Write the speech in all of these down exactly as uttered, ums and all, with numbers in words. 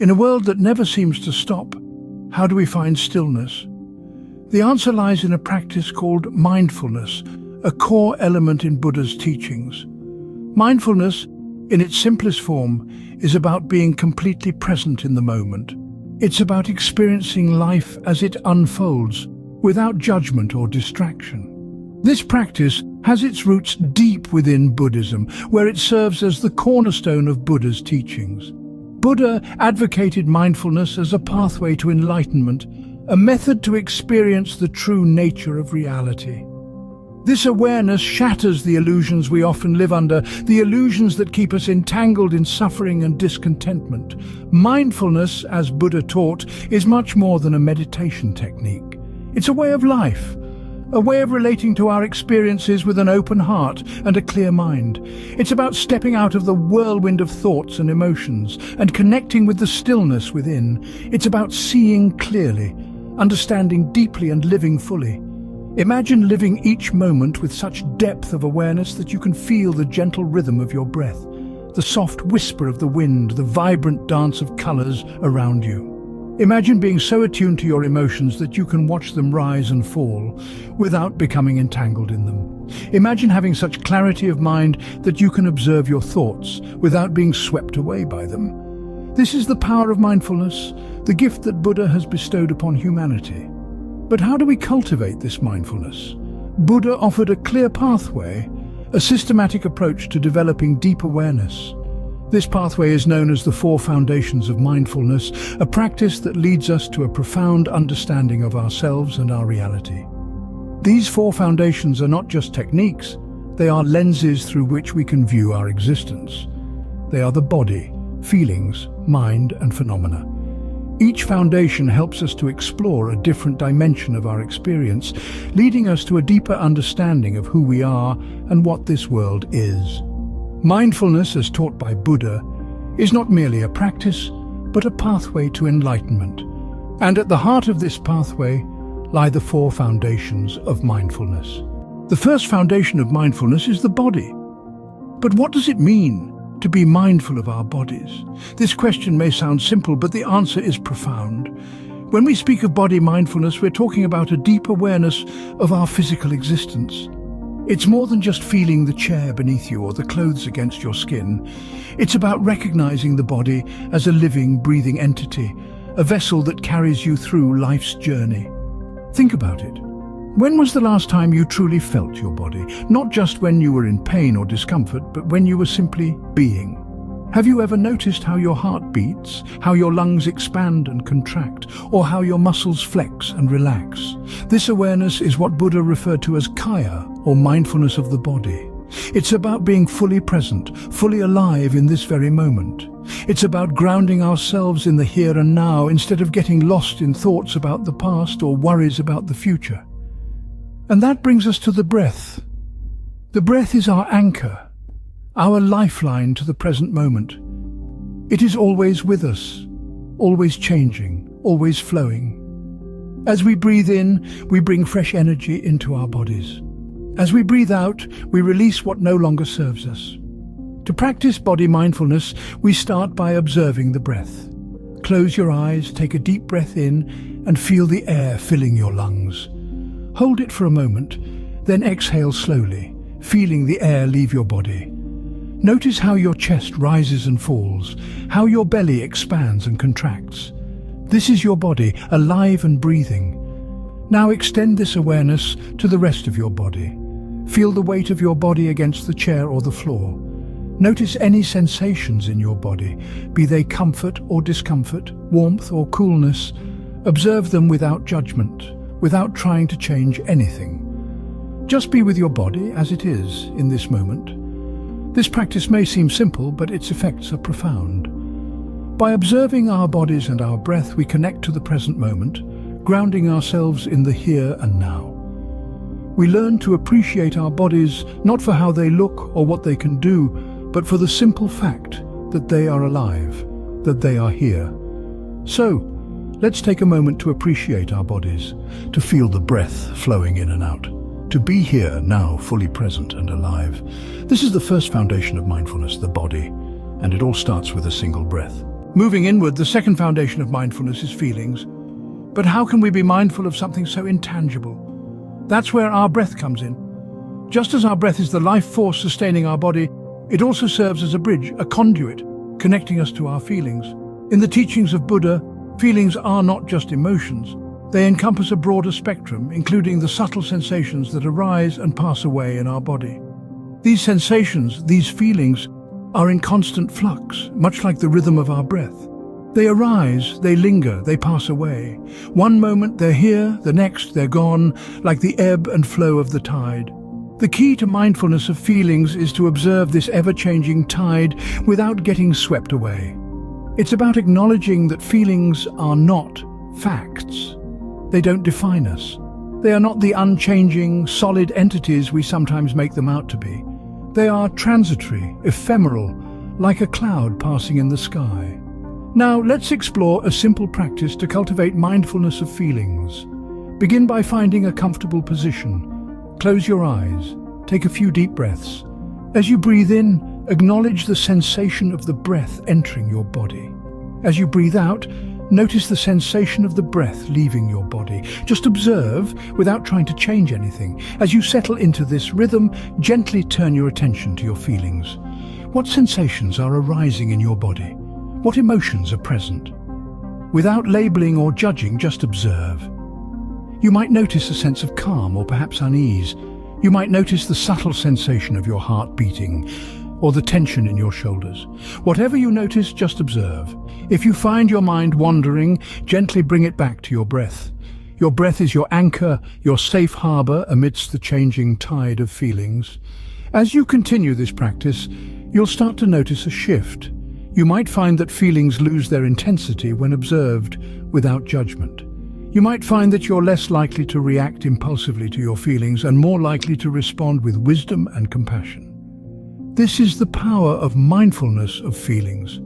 In a world that never seems to stop, how do we find stillness? The answer lies in a practice called mindfulness, a core element in Buddha's teachings. Mindfulness, in its simplest form, is about being completely present in the moment. It's about experiencing life as it unfolds, without judgment or distraction. This practice has its roots deep within Buddhism, where it serves as the cornerstone of Buddha's teachings. Buddha advocated mindfulness as a pathway to enlightenment, a method to experience the true nature of reality. This awareness shatters the illusions we often live under, the illusions that keep us entangled in suffering and discontentment. Mindfulness, as Buddha taught, is much more than a meditation technique. It's a way of life, a way of relating to our experiences with an open heart and a clear mind. It's about stepping out of the whirlwind of thoughts and emotions and connecting with the stillness within. It's about seeing clearly, understanding deeply and living fully. Imagine living each moment with such depth of awareness that you can feel the gentle rhythm of your breath, the soft whisper of the wind, the vibrant dance of colors around you. Imagine being so attuned to your emotions that you can watch them rise and fall without becoming entangled in them. Imagine having such clarity of mind that you can observe your thoughts without being swept away by them. This is the power of mindfulness, the gift that Buddha has bestowed upon humanity. But how do we cultivate this mindfulness? Buddha offered a clear pathway, a systematic approach to developing deep awareness. This pathway is known as the Four Foundations of Mindfulness, a practice that leads us to a profound understanding of ourselves and our reality. These four foundations are not just techniques, they are lenses through which we can view our existence. They are the body, feelings, mind, and phenomena. Each foundation helps us to explore a different dimension of our experience, leading us to a deeper understanding of who we are and what this world is. Mindfulness, as taught by Buddha, is not merely a practice, but a pathway to enlightenment. And at the heart of this pathway lie the four foundations of mindfulness. The first foundation of mindfulness is the body. But what does it mean to be mindful of our bodies? This question may sound simple, but the answer is profound. When we speak of body mindfulness, we're talking about a deep awareness of our physical existence. It's more than just feeling the chair beneath you or the clothes against your skin. It's about recognizing the body as a living, breathing entity, a vessel that carries you through life's journey. Think about it. When was the last time you truly felt your body? Not just when you were in pain or discomfort, but when you were simply being. Have you ever noticed how your heart beats, how your lungs expand and contract, or how your muscles flex and relax? This awareness is what Buddha referred to as kaya, or mindfulness of the body. It's about being fully present, fully alive in this very moment. It's about grounding ourselves in the here and now instead of getting lost in thoughts about the past or worries about the future. And that brings us to the breath. The breath is our anchor, our lifeline to the present moment. It is always with us, always changing, always flowing. As we breathe in, we bring fresh energy into our bodies. As we breathe out, we release what no longer serves us. To practice body mindfulness, we start by observing the breath. Close your eyes, take a deep breath in, and feel the air filling your lungs. Hold it for a moment, then exhale slowly, feeling the air leave your body. Notice how your chest rises and falls, how your belly expands and contracts. This is your body, alive and breathing. Now extend this awareness to the rest of your body. Feel the weight of your body against the chair or the floor. Notice any sensations in your body, be they comfort or discomfort, warmth or coolness. Observe them without judgment, without trying to change anything. Just be with your body as it is in this moment. This practice may seem simple, but its effects are profound. By observing our bodies and our breath, we connect to the present moment, grounding ourselves in the here and now. We learn to appreciate our bodies, not for how they look or what they can do, but for the simple fact that they are alive, that they are here. So, let's take a moment to appreciate our bodies, to feel the breath flowing in and out, to be here now, fully present and alive. This is the first foundation of mindfulness, the body, and it all starts with a single breath. Moving inward, the second foundation of mindfulness is feelings. But how can we be mindful of something so intangible? That's where our breath comes in. Just as our breath is the life force sustaining our body, it also serves as a bridge, a conduit, connecting us to our feelings. In the teachings of Buddha, feelings are not just emotions. They encompass a broader spectrum, including the subtle sensations that arise and pass away in our body. These sensations, these feelings, are in constant flux, much like the rhythm of our breath. They arise, they linger, they pass away. One moment they're here, the next they're gone, like the ebb and flow of the tide. The key to mindfulness of feelings is to observe this ever-changing tide without getting swept away. It's about acknowledging that feelings are not facts. They don't define us. They are not the unchanging, solid entities we sometimes make them out to be. They are transitory, ephemeral, like a cloud passing in the sky. Now, let's explore a simple practice to cultivate mindfulness of feelings. Begin by finding a comfortable position. Close your eyes. Take a few deep breaths. As you breathe in, acknowledge the sensation of the breath entering your body. As you breathe out, notice the sensation of the breath leaving your body. Just observe without trying to change anything. As you settle into this rhythm, gently turn your attention to your feelings. What sensations are arising in your body? What emotions are present? Without labeling or judging, just observe. You might notice a sense of calm or perhaps unease. You might notice the subtle sensation of your heart beating, or the tension in your shoulders. Whatever you notice, just observe. If you find your mind wandering, gently bring it back to your breath. Your breath is your anchor, your safe harbor amidst the changing tide of feelings. As you continue this practice, you'll start to notice a shift. You might find that feelings lose their intensity when observed without judgment. You might find that you're less likely to react impulsively to your feelings and more likely to respond with wisdom and compassion. This is the power of mindfulness of feelings.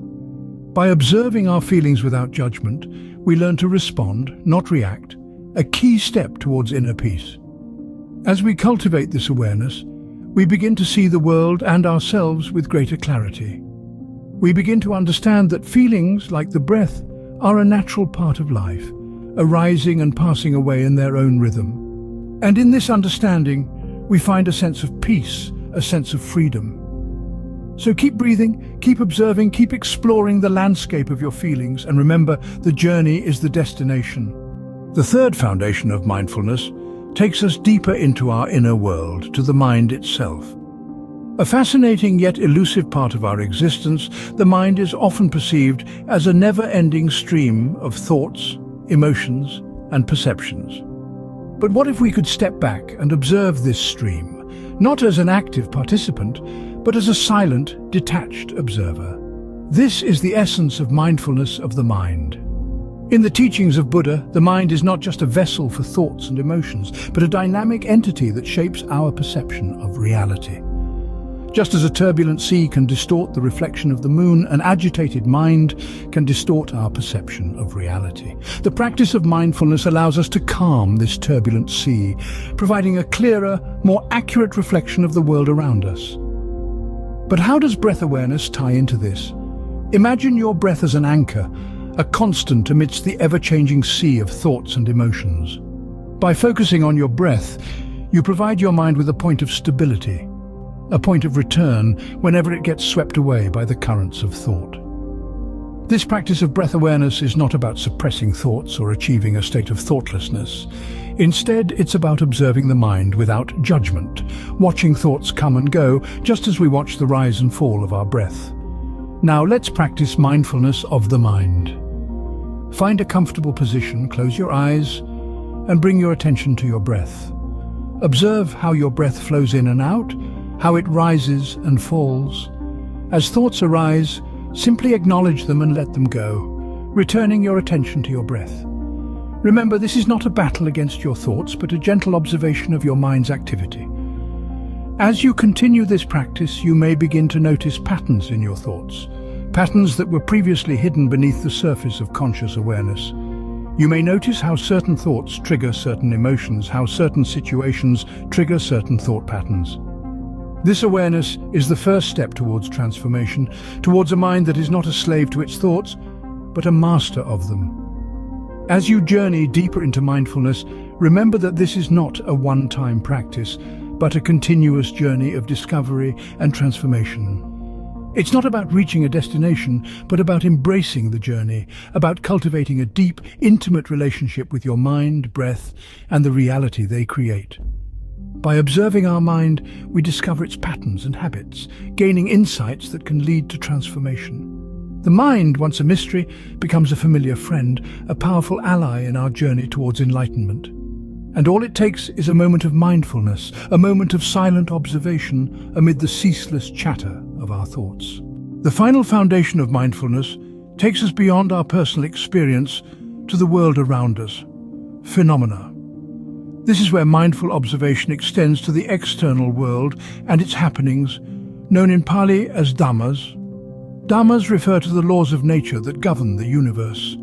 By observing our feelings without judgment, we learn to respond, not react, a key step towards inner peace. As we cultivate this awareness, we begin to see the world and ourselves with greater clarity. We begin to understand that feelings, like the breath, are a natural part of life, arising and passing away in their own rhythm. And in this understanding, we find a sense of peace, a sense of freedom. So keep breathing, keep observing, keep exploring the landscape of your feelings, and remember, the journey is the destination. The third foundation of mindfulness takes us deeper into our inner world, to the mind itself. A fascinating yet elusive part of our existence, the mind is often perceived as a never-ending stream of thoughts, emotions, and perceptions. But what if we could step back and observe this stream? Not as an active participant, but as a silent, detached observer. This is the essence of mindfulness of the mind. In the teachings of Buddha, the mind is not just a vessel for thoughts and emotions, but a dynamic entity that shapes our perception of reality. Just as a turbulent sea can distort the reflection of the moon, an agitated mind can distort our perception of reality. The practice of mindfulness allows us to calm this turbulent sea, providing a clearer, more accurate reflection of the world around us. But how does breath awareness tie into this? Imagine your breath as an anchor, a constant amidst the ever-changing sea of thoughts and emotions. By focusing on your breath, you provide your mind with a point of stability, a point of return whenever it gets swept away by the currents of thought. This practice of breath awareness is not about suppressing thoughts or achieving a state of thoughtlessness. Instead, it's about observing the mind without judgment, watching thoughts come and go, just as we watch the rise and fall of our breath. Now let's practice mindfulness of the mind. Find a comfortable position, close your eyes, and bring your attention to your breath. Observe how your breath flows in and out, how it rises and falls. As thoughts arise, simply acknowledge them and let them go, returning your attention to your breath. Remember, this is not a battle against your thoughts, but a gentle observation of your mind's activity. As you continue this practice, you may begin to notice patterns in your thoughts, patterns that were previously hidden beneath the surface of conscious awareness. You may notice how certain thoughts trigger certain emotions, how certain situations trigger certain thought patterns. This awareness is the first step towards transformation, towards a mind that is not a slave to its thoughts, but a master of them. As you journey deeper into mindfulness, remember that this is not a one-time practice, but a continuous journey of discovery and transformation. It's not about reaching a destination, but about embracing the journey, about cultivating a deep, intimate relationship with your mind, breath, and the reality they create. By observing our mind, we discover its patterns and habits, gaining insights that can lead to transformation. The mind, once a mystery, becomes a familiar friend, a powerful ally in our journey towards enlightenment. And all it takes is a moment of mindfulness, a moment of silent observation amid the ceaseless chatter of our thoughts. The final foundation of mindfulness takes us beyond our personal experience to the world around us, phenomena. This is where mindful observation extends to the external world and its happenings, known in Pali as dhammas. Dhammas refer to the laws of nature that govern the universe.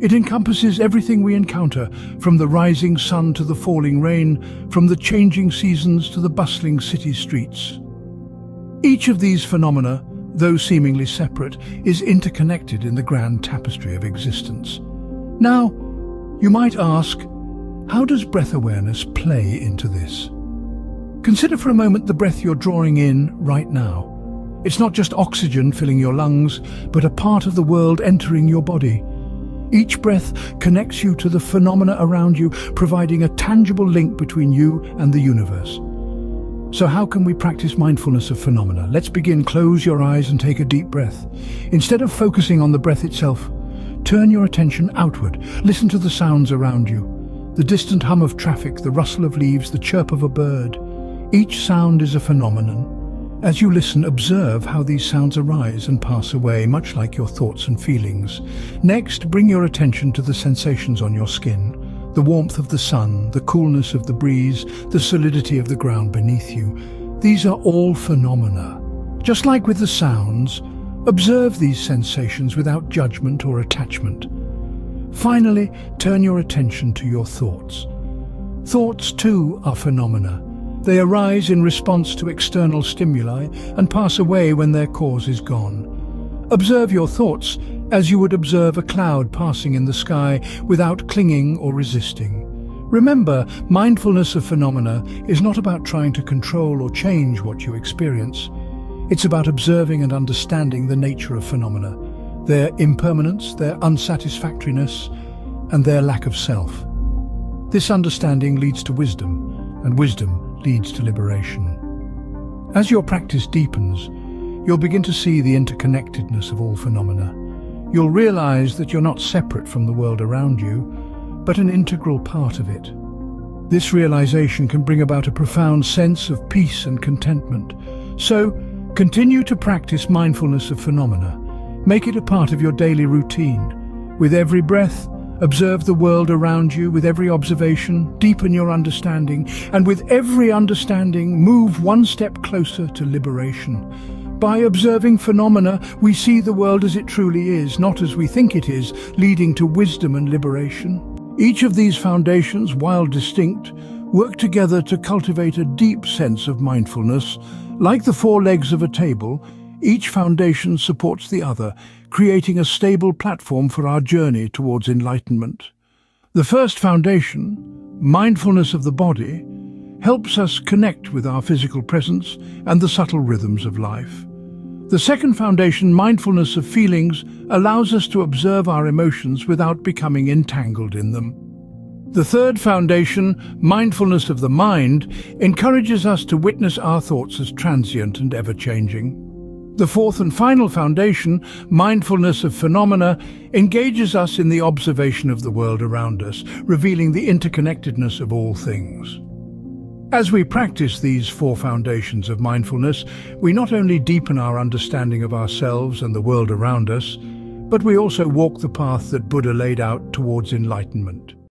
It encompasses everything we encounter, from the rising sun to the falling rain, from the changing seasons to the bustling city streets. Each of these phenomena, though seemingly separate, is interconnected in the grand tapestry of existence. Now, you might ask, how does breath awareness play into this? Consider for a moment the breath you're drawing in right now. It's not just oxygen filling your lungs, but a part of the world entering your body. Each breath connects you to the phenomena around you, providing a tangible link between you and the universe. So how can we practice mindfulness of phenomena? Let's begin. Close your eyes and take a deep breath. Instead of focusing on the breath itself, turn your attention outward. Listen to the sounds around you. The distant hum of traffic, the rustle of leaves, the chirp of a bird. Each sound is a phenomenon. As you listen, observe how these sounds arise and pass away, much like your thoughts and feelings. Next, bring your attention to the sensations on your skin. The warmth of the sun, the coolness of the breeze, the solidity of the ground beneath you. These are all phenomena. Just like with the sounds, observe these sensations without judgment or attachment. Finally, turn your attention to your thoughts. Thoughts, too, are phenomena. They arise in response to external stimuli and pass away when their cause is gone. Observe your thoughts as you would observe a cloud passing in the sky without clinging or resisting. Remember, mindfulness of phenomena is not about trying to control or change what you experience. It's about observing and understanding the nature of phenomena, their impermanence, their unsatisfactoriness, and their lack of self. This understanding leads to wisdom, and wisdom leads to liberation. As your practice deepens, you'll begin to see the interconnectedness of all phenomena. You'll realize that you're not separate from the world around you, but an integral part of it. This realization can bring about a profound sense of peace and contentment. So, continue to practice mindfulness of phenomena. Make it a part of your daily routine. With every breath, observe the world around you. With every observation, deepen your understanding. And with every understanding, move one step closer to liberation. By observing phenomena, we see the world as it truly is, not as we think it is, leading to wisdom and liberation. Each of these foundations, while distinct, work together to cultivate a deep sense of mindfulness. Like the four legs of a table, each foundation supports the other, creating a stable platform for our journey towards enlightenment. The first foundation, mindfulness of the body, helps us connect with our physical presence and the subtle rhythms of life. The second foundation, mindfulness of feelings, allows us to observe our emotions without becoming entangled in them. The third foundation, mindfulness of the mind, encourages us to witness our thoughts as transient and ever-changing. The fourth and final foundation, mindfulness of phenomena, engages us in the observation of the world around us, revealing the interconnectedness of all things. As we practice these four foundations of mindfulness, we not only deepen our understanding of ourselves and the world around us, but we also walk the path that Buddha laid out towards enlightenment.